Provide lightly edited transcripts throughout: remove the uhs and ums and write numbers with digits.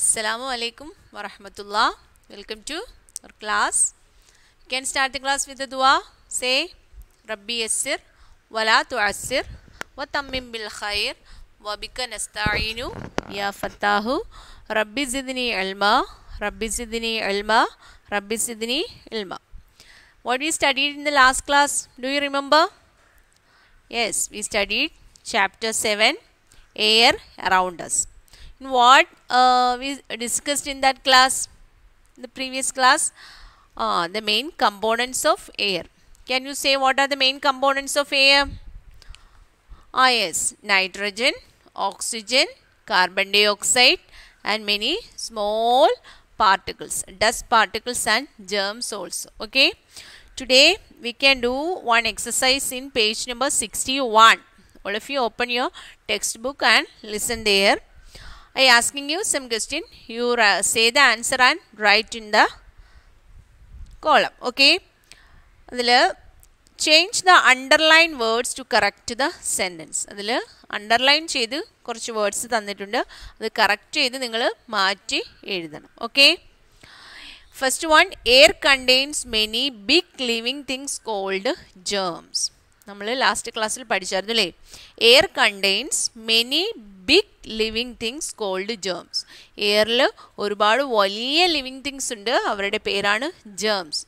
Assalamualaikum warahmatullah. Welcome to our class. You can start the class with the dua. Say, Rabbi yassir, wala tu'assir, wa tammim bil khair, wa bika nasta'inu, ya fattahu, Rabbi zidni ilma, Rabbi zidni ilma, Rabbi zidni ilma. What we studied in the last class, do you remember? Yes, we studied chapter 7, air around us. What we discussed in that class, the previous class, the main components of air. Can you say what are the main components of air? Ah yes, nitrogen, oxygen, carbon dioxide and many small particles, dust particles and germs also. Okay, today we can do one exercise in page number 61. All of you open your textbook and listen there. I asking you some question. You say the answer and write in the column. Okay. Change the underlined words to correct the sentence. Underline chedu korchu words thannittundu. Adu correct chedu ningal maati ezhudanam. Okay. First one, air contains many big living things called germs. നമ്മൾ last ക്ലാസ്സിൽ പഠിച്ചായിരുന്നു അല്ലേ? Air contains many big living things called germs. എയറിൽ ഒരുപാട് വലിയ living things ഉണ്ട്, അവരുടെ പേരാണ് ജേംസ്.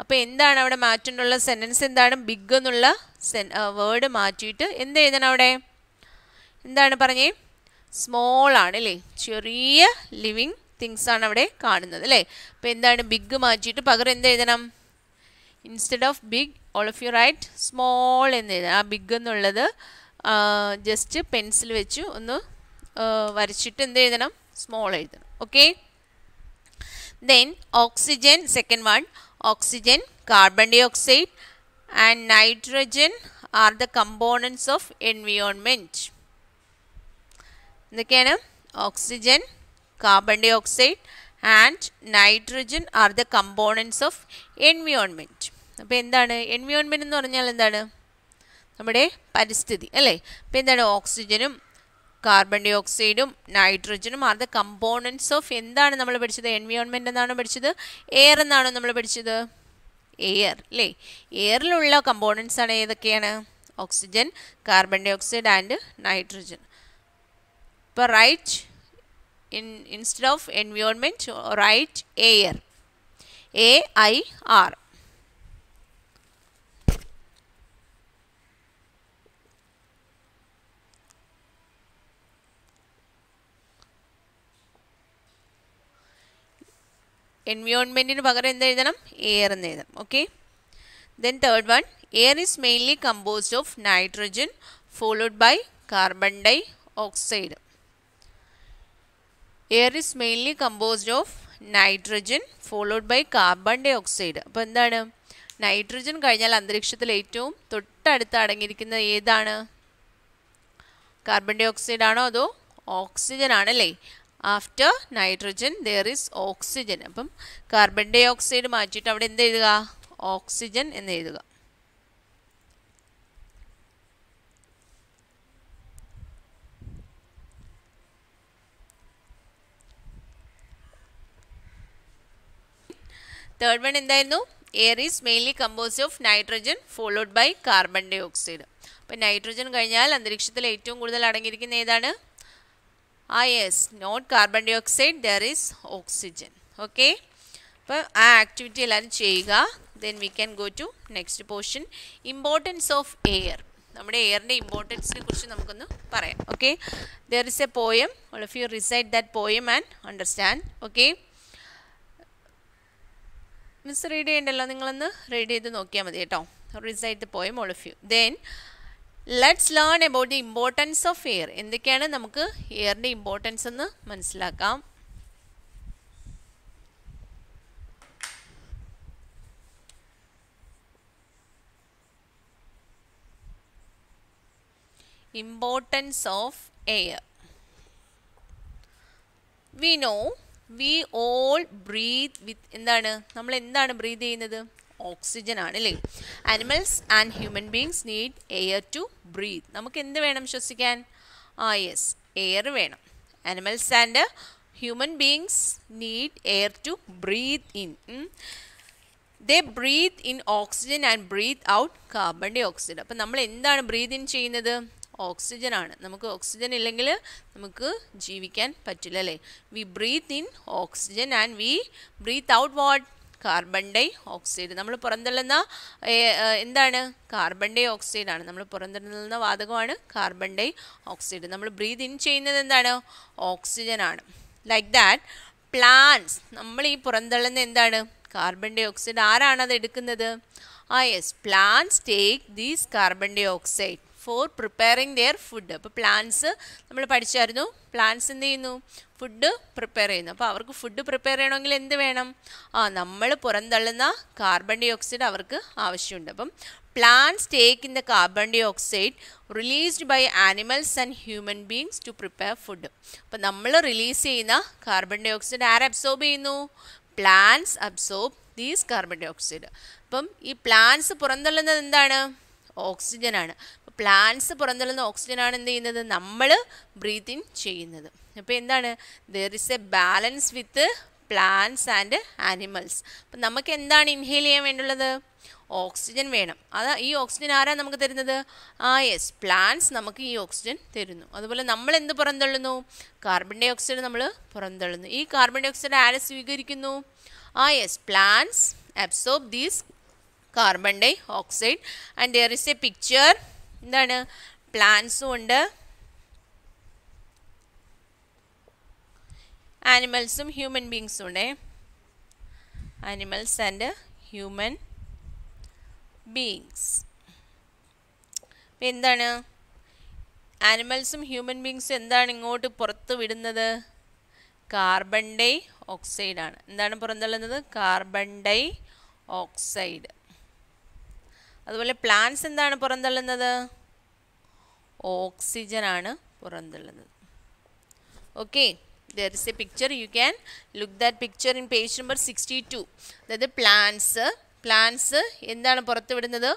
അപ്പോൾ എന്താണ് അവിടെ മാറ്റേണ്ടുള്ള സെൻറ്റൻസ്? എന്താണ് ബിഗ് എന്നുള്ള വേർഡ് മാറ്റിയിട്ട് എന്ത് എഴുതണം അവിടെ? എന്താണ് പറഞ്ഞേ? സ്മോൾ ആണ് അല്ലേ? ചെറിയ ലിവിങ് തിങ്സ് ആണ് അവിടെ കാണുന്നത് അല്ലേ? അപ്പോൾ എന്താണ് ബിഗ് മാറ്റിയിട്ട് പകരം എന്ത് എഴുതണം? Instead of big all of you write small എന്ന് എഴുതാം. ആ ബിഗ് എന്നുള്ളത് ജസ്റ്റ് പെൻസിൽ വെച്ച് ഒന്ന് വരച്ചിട്ട് എന്ത് എഴുതണം? സ്മോൾ എഴുതണം. Okay. Then oxygen, second one, oxygen, carbon dioxide and nitrogen are the components of environment. എന്തൊക്കെയാണ്? Oxygen, carbon dioxide and nitrogen are the components of environment. അപ്പോൾ എന്താണ് എൻവയോൺമെൻറ്റ് എന്ന് പറഞ്ഞാൽ? എന്താണ് നമ്മുടെ പരിസ്ഥിതി അല്ലേ? അപ്പോൾ എന്താണ്? ഓക്സിജനും കാർബൺ ഡൈ ഓക്സൈഡും നൈട്രജനും ആർ ദ കമ്പോണൻസ് ഓഫ് എന്താണ് നമ്മൾ പഠിച്ചത്? എൻവയോൺമെൻറ്റ് എന്നാണ് പഠിച്ചത്. എയർ എന്നാണോ നമ്മൾ പഠിച്ചത്? എയർ അല്ലേ? എയറിലുള്ള കമ്പോണൻസ് ആണ് ഏതൊക്കെയാണ്? Oxygen, carbon dioxide and nitrogen. ഇപ്പോൾ write instead of environment write air, AIR. എൻവയോൺമെൻറ്റിന് പകരം എന്ത് എഴുതണം? എയർ എന്ന് എഴുതണം. Okay. Then third one, air is mainly composed of nitrogen followed by carbon dioxide. Air is mainly composed of nitrogen followed by carbon dioxide. അപ്പോൾ എന്താണ്? Nitrogen കഴിഞ്ഞാൽ അന്തരീക്ഷത്തിൽ ഏറ്റവും തൊട്ടടുത്ത് അടങ്ങിയിരിക്കുന്നത് ഏതാണ്? കാർബൺ ഡൈ ഓക്സൈഡ് ആണോ അതോ ഓക്സിജൻ ആണല്ലേ? After nitrogen there is oxygen. അപ്പം കാർബൺ ഡൈ ഓക്സൈഡ് മാറ്റിയിട്ട് അവിടെ എന്ത് എഴുതുക? ഓക്സിജൻ എന്ന് എഴുതുക. തേർഡ് വൺ എന്തായിരുന്നു? Air is mainly composed of nitrogen followed by carbon dioxide. അപ്പം നൈട്രജൻ കഴിഞ്ഞാൽ അന്തരീക്ഷത്തിൽ ഏറ്റവും കൂടുതൽ അടങ്ങിയിരിക്കുന്ന ഏതാണ്? Yes, not carbon dioxide, there is oxygen. Okay, അപ്പോൾ ആ ആക്ടിവിറ്റി എല്ലാവരും ചെയ്യുക. Then we can go to next portion, importance of air. നമ്മുടെ എയറിൻ്റെ ഇമ്പോർട്ടൻസിനെ കുറിച്ച് നമുക്കൊന്ന് പറയാം. Okay. There is a poem. All of you recite that poem and understand. Okay. Miss read ചെയ്യണ്ടല്ലോ, നിങ്ങളൊന്ന് റീഡ് ചെയ്ത് നോക്കിയാൽ മതി കേട്ടോ. Recite the poem, all of you. Then let's learn about the importance of air. എന്തൊക്കെയാണ് നമുക്ക് എയറിൻ്റെ importance എന്ന് മനസ്സിലാക്കാം. Importance of air. We know we all breathe with എന്താണ്? നമ്മൾ എന്താണ് ബ്രീത്ത് ചെയ്യുന്നത്? ഓക്സിജൻ ആണ് അല്ലേ? Animals and human beings need air to breathe. നമുക്ക് എന്ത് വേണം ശ്വസിക്കാൻ? ആ യെസ്, എയർ വേണം. Animals and human beings need air to breathe in. They breathe in oxygen and breathe out carbon dioxide. അപ്പോൾ നമ്മൾ എന്താണ് breathe in ചെയ്യുന്നത്? ഓക്സിജൻ ആണ്. നമുക്ക് ഓക്സിജൻ ഇല്ലെങ്കിൽ നമുക്ക് ജീവിക്കാൻ പറ്റില്ല അല്ലേ? We breathe in oxygen and we breathe out what? Carbon dioxide. നമ്മൾ പുറന്തള്ളുന്ന എന്താണ്? കാർബൺ ഡൈ ഓക്സൈഡ് ആണ്. നമ്മൾ പുറന്തള്ളുന്ന വാതകമാണ് കാർബൺ ഡൈ ഓക്സൈഡ്. നമ്മൾ ബ്രീത്ത് ഇൻ ചെയ്യുന്നത് എന്താണ്? ഓക്സിജൻ ആണ്. ലൈക്ക് ദാറ്റ് പ്ലാന്റ്സ്, നമ്മൾ ഈ പുറന്തള്ളുന്ന എന്താണ്? Carbon dioxide. ആരാണത് എടുക്കുന്നത്? Plants take these carbon dioxide for preparing their food. അപ്പോൾ പ്ലാന്റ്സ് നമ്മൾ പഠിച്ചായിരുന്നു, പ്ലാന്റ്സ് എന്ത് ചെയ്യുന്നു? ഫുഡ് പ്രിപ്പയർ ചെയ്യുന്നു. അപ്പോൾ അവർക്ക് ഫുഡ് പ്രിപ്പയർ ചെയ്യണമെങ്കിൽ എന്ത് വേണം? നമ്മൾ പുറന്തള്ളുന്ന കാർബൺ ഡൈ ഓക്സൈഡ് അവർക്ക് ആവശ്യമുണ്ട്. അപ്പം plants take in the carbon dioxide released by animals and human beings to prepare food. അപ്പോൾ നമ്മൾ റിലീസ് ചെയ്യുന്ന കാർബൺ ഡൈ ഓക്സൈഡ് ആര് അബ്സോർബ് ചെയ്യുന്നു? Plants absorb these carbon dioxide. അപ്പം ഈ പ്ലാന്റ്സ് പുറന്തള്ളുന്നത് എന്താണ്? ഓക്സിജൻ ആണ്. പ്ലാന്റ്സ് പുറന്തള്ളുന്ന ഓക്സിജൻ ആണ് എന്ത് ചെയ്യുന്നത്? നമ്മൾ ബ്രീത്ത് ഇൻ ചെയ്യുന്നത്. അപ്പോൾ എന്താണ്? There is a balance with plants and animals. അപ്പം നമുക്ക് എന്താണ് ഇൻഹേൽ ചെയ്യാൻ വേണ്ടുള്ളത്? ഓക്സിജൻ വേണം. അതാ ഈ ഓക്സിജൻ ആരാണ് നമുക്ക് തരുന്നത്? പ്ലാന്റ്സ് നമുക്ക് ഈ ഓക്സിജൻ തരുന്നു. അതുപോലെ നമ്മൾ എന്ത് പുറന്തള്ളുന്നു? കാർബൺ ഡൈ ഓക്സൈഡ് നമ്മൾ പുറന്തള്ളുന്നു. ഈ കാർബൺ ഡൈ ഓക്സൈഡ് ആര് സ്വീകരിക്കുന്നു? Plants absorb these carbon dioxide. And there is a picture. എന്താണ്? പ്ലാന്റ്സും ഉണ്ട്, ആനിമൽസും ഹ്യൂമൻ ബീങ്സും ഉണ്ട്. Animals and human beings. അപ്പം എന്താണ് ആനിമൽസും ഹ്യൂമൻ ബീങ്സും എന്താണ് ഇങ്ങോട്ട് പുറത്ത് വിടുന്നത്? കാർബൺ ഡൈ ഓക്സൈഡാണ്. എന്താണ് പുറന്തള്ളുന്നത്? Carbon dioxide. അതുപോലെ പ്ലാന്റ്സ് എന്താണ് പുറന്തള്ളുന്നത്? ഓക്സിജൻ ആണ് പുറന്തള്ളുന്നത്. Okay, there is a picture. You can look that picture in page number 62. അതായത് പ്ലാന്റ്സ് എന്താണ് പുറത്ത് വിടുന്നത്?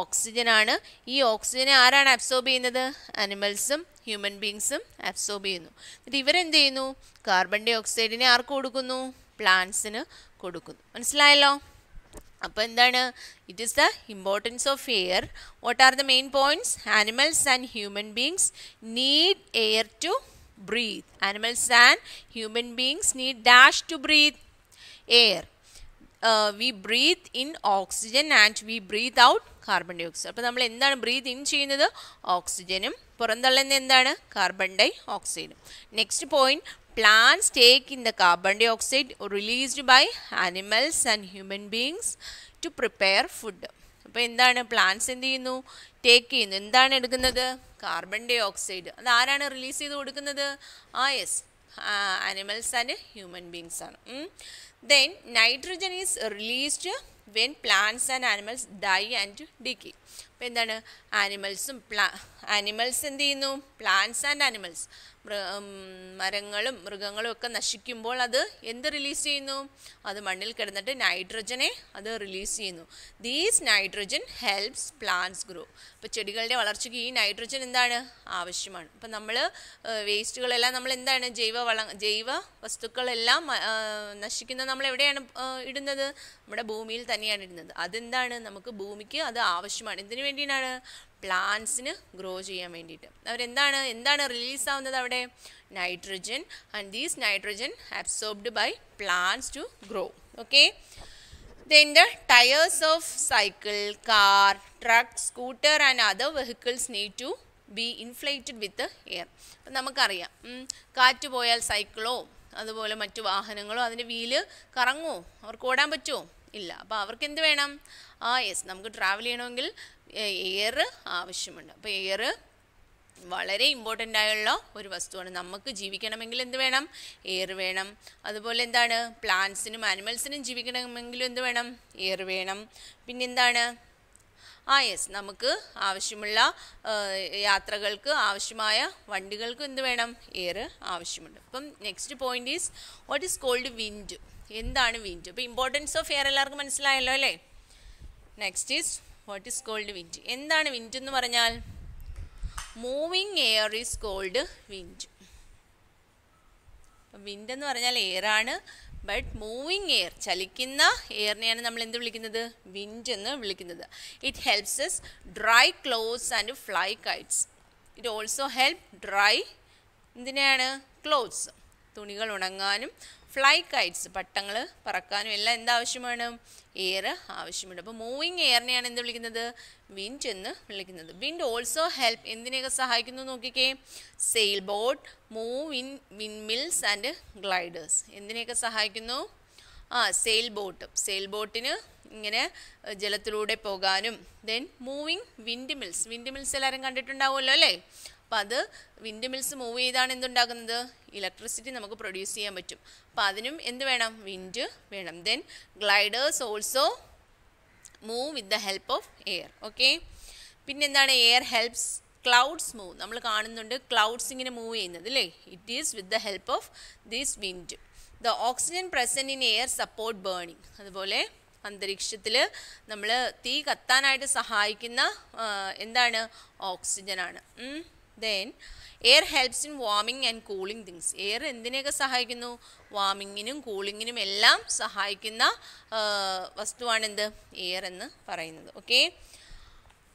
ഓക്സിജൻ ആണ്. ഈ ഓക്സിജനെ ആരാണ് അബ്സോർബ് ചെയ്യുന്നത്? അനിമൽസും ഹ്യൂമൻ ബീങ്സും അബ്സോർബ് ചെയ്യുന്നു. എന്നിട്ട് ഇവരെന്ത് ചെയ്യുന്നു? കാർബൺ ഡൈ ഓക്സൈഡിനെ ആർക്ക് കൊടുക്കുന്നു? പ്ലാന്റ്സിന് കൊടുക്കുന്നു. മനസ്സിലായല്ലോ? അപ്പോൾ എന്താണ്? It is the importance of air. What are the main points? Animals and human beings need air to breathe. Animals and human beings need dash to breathe air. We breathe in oxygen and we breathe out carbon dioxide. അപ്പോൾ നമ്മൾ എന്താണ് breathe in ചെയ്യുന്നത്? ഓക്സിജനും പുറന്തള്ളുന്ന എന്താണ്? Carbon ഡൈ ഓക്സൈഡും. Next point, plants take in the carbon dioxide released by animals and human beings to prepare food. അപ്പോൾ എന്താണ് പ്ലാന്റ്സ് എന്ത് ചെയ്യുന്നു? ടേക്ക് ചെയ്യുന്നു. എന്താണ് എടുക്കുന്നത്? Carbon dioxide. അത് ആരാണ് റിലീസ് ചെയ്ത് കൊടുക്കുന്നത്? ആനിമൽസ് ആൻഡ് ഹ്യൂമൻ ബീങ്സ് ആണ്. Then nitrogen is released when plants and animals die and decay. അപ്പോൾ എന്താണ്? ആനിമൽസ് എന്ത് ചെയ്യുന്നു? പ്ലാന്റ്സ് ആൻഡ് ആനിമൽസ്, മരങ്ങളും മൃഗങ്ങളും ഒക്കെ നശിക്കുമ്പോൾ അത് എന്ത് റിലീസ് ചെയ്യുന്നു? അത് മണ്ണിൽ കിടന്നിട്ട് നൈട്രജനെ അത് റിലീസ് ചെയ്യുന്നു. These nitrogen helps plants grow. അപ്പോൾ ചെടികളുടെ വളർച്ചയ്ക്ക് ഈ നൈട്രജൻ എന്താണ്? ആവശ്യമാണ്. അപ്പോൾ നമ്മൾ വേസ്റ്റുകളെല്ലാം നമ്മൾ എന്താണ്? ജൈവ വസ്തുക്കളെല്ലാം നശിക്കുന്നത് നമ്മൾ എവിടെയാണ് ഇടുന്നത്? നമ്മുടെ ഭൂമിയിൽ തന്നെയാണ് ഇടുന്നത്. അതെന്താണ്? നമുക്ക് ഭൂമിക്ക് അത് ആവശ്യമാണ്. എന്തിനു വേണ്ടിയിട്ടാണ്? പ്ലാന്റ്സിന് ഗ്രോ ചെയ്യാൻ വേണ്ടിയിട്ട്. എന്താണ് റിലീസാവുന്നത് അവിടെ? Nitrogen. And these nitrogen absorbed by plants to grow. Okay, then the tires of cycle, car, truck, scooter and other vehicles need to be inflated with the air. അപ്പം നമുക്കറിയാം, കാറ്റ് പോയാൽ സൈക്കിളോ അതുപോലെ മറ്റു വാഹനങ്ങളോ അതിൻ്റെ വീല് കറങ്ങുമോ? അവർക്ക് ഓടാൻ പറ്റുമോ? ഇല്ല. അപ്പോൾ അവർക്ക് എന്ത് വേണം? നമുക്ക് ട്രാവൽ ചെയ്യണമെങ്കിൽ എയർ ആവശ്യമുണ്ട്. അപ്പോൾ എയർ വളരെ ഇമ്പോർട്ടൻ്റ് ആയുള്ള ഒരു വസ്തുവാണ്. നമുക്ക് ജീവിക്കണമെങ്കിൽ എന്ത് വേണം? എയർ വേണം. അതുപോലെ എന്താണ്? പ്ലാന്റ്സിനും ആനിമൽസിനും ജീവിക്കണമെങ്കിലും എന്ത് വേണം? എയർ വേണം. പിന്നെന്താണ്? നമുക്ക് ആവശ്യമുള്ള യാത്രകൾക്ക് ആവശ്യമായ വണ്ടികൾക്ക് എന്ത് വേണം? എയർ ആവശ്യമുണ്ട്. അപ്പം next point is what is called wind. എന്താണ് വിൻഡ്? അപ്പോൾ ഇമ്പോർട്ടൻസ് ഓഫ് എയർ എല്ലാവർക്കും മനസ്സിലായല്ലോ അല്ലേ? Next is what is called wind. എന്താണ് വിൻഡ് എന്ന് പറഞ്ഞാൽ? Moving air is called wind. wind ennu paranjal air aanu but moving air chalikkunna air neyana nammal endu vilikkunnathu wind ennu vilikkunnathu. It helps us dry clothes and fly kites. It also help dry endineyana clothes തുണികൾ ഉണങ്ങാനും fly Kites പട്ടങ്ങൾ പറക്കാനും എല്ലാം എന്താവശ്യമാണ് air ആവശ്യമുണ്ട്. അപ്പോൾ moving എയറിനെയാണ് എന്ത് വിളിക്കുന്നത് wind എന്ന് വിളിക്കുന്നത്. Wind also help എന്തിനെയൊക്കെ സഹായിക്കുന്നു നോക്കിക്കേ sale boat move in windmills and gliders എന്തിനെയൊക്കെ സഹായിക്കുന്നു സെയിൽ ബോട്ടിന് ഇങ്ങനെ ജലത്തിലൂടെ പോകാനും ദെൻ മൂവിങ് വിൻഡ് മിൽസ് എല്ലാവരും കണ്ടിട്ടുണ്ടാവുമല്ലോ അല്ലേ. അപ്പോൾ അത് വിൻഡ് മിൽസ് മൂവ് ചെയ്താണ് എന്തുണ്ടാക്കുന്നത് ഇലക്ട്രിസിറ്റി നമുക്ക് പ്രൊഡ്യൂസ് ചെയ്യാൻ പറ്റും. അപ്പോൾ അതിനും എന്ത് വേണം വിൻഡ് വേണം. Then gliders also move with the help of air. Okay പിന്നെന്താണ് എയർ ഹെൽപ്സ് ക്ലൗഡ്സ് മൂവ്. നമ്മൾ കാണുന്നുണ്ട് ക്ലൗഡ്സ് ഇങ്ങനെ മൂവ് ചെയ്യുന്നത് അല്ലേ. It is with the help of this wind. The oxygen present in air support burning. അതുപോലെ അന്തരീക്ഷത്തിൽ നമ്മൾ തീ കത്താനായിട്ട് സഹായിക്കുന്ന എന്താണ് ഓക്സിജനാണ്. Then air helps in warming and cooling things. Air എന്തിനെയൊക്കെ സഹായിക്കുന്നു വാമിങ്ങിനും കൂളിങ്ങിനും എല്ലാം സഹായിക്കുന്ന വസ്തുവാണെന്ത് എയർ എന്ന് പറയുന്നത്. ഓക്കെ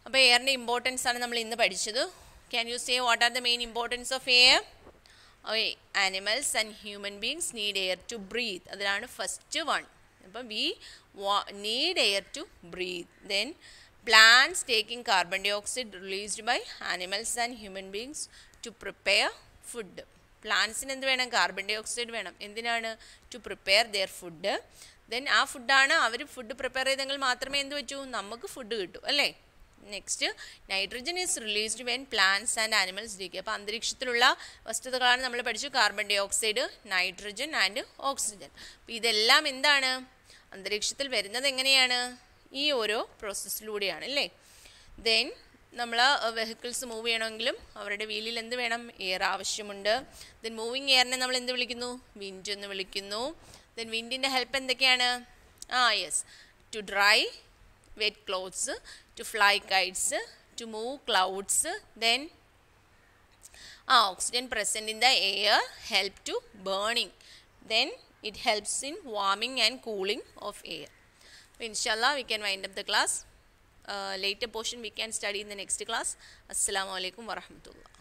അപ്പോൾ എയറിൻ്റെ ഇമ്പോർട്ടൻസ് ആണ് നമ്മൾ ഇന്ന് പഠിച്ചത്. Can you say what are the main importance of air? Okay animals and human beings need air to breathe. അതിലാണ് ഫസ്റ്റ് വൺ. അപ്പം we need air to breathe. Then plants taking carbon dioxide released by animals and human beings to prepare food. Plants ന് എന്ത് വേണം carbon dioxide വേണം. എന്തിനാണ് to prepare their food. Then ആ ഫുഡാണ് അവർ food prepare ചെയ്തെങ്കിൽ മാത്രമേ എന്ത് പറ്റൂ നമുക്ക് ഫുഡ് കിട്ടൂ അല്ലേ. Next nitrogen is released when plants and animals decay. അപ്പോൾ അന്തരീക്ഷത്തിലുള്ള വസ്തുതകളാണ് നമ്മൾ പഠിച്ചു carbon dioxide nitrogen and oxygen. അപ്പോൾ ഇതെല്ലാം എന്താണ് അന്തരീക്ഷത്തിൽ വരുന്നത് എങ്ങനെയാണ് ഈ ഓരോ പ്രോസസ്സിലൂടെയാണ് അല്ലേ. ദെൻ നമ്മൾ വെഹിക്കിൾസ് മൂവ് ചെയ്യണമെങ്കിലും അവരുടെ വീലിൽ എന്ത് വേണം എയർ ആവശ്യമുണ്ട്. ദെൻ മൂവിങ് എയറിനെ നമ്മൾ എന്ത് വിളിക്കുന്നു വിൻഡ് എന്ന് വിളിക്കുന്നു. ദെൻ വിൻഡിൻ്റെ ഹെൽപ്പ് എന്തൊക്കെയാണ് yes to dry wet clothes to fly kites to move clouds then oxygen present in the air help to burning then it helps in വാമിങ് and cooling of air. Inshallah, we can wind up the class. Later portion we can study in the next class. Assalamualaikum warahmatullah.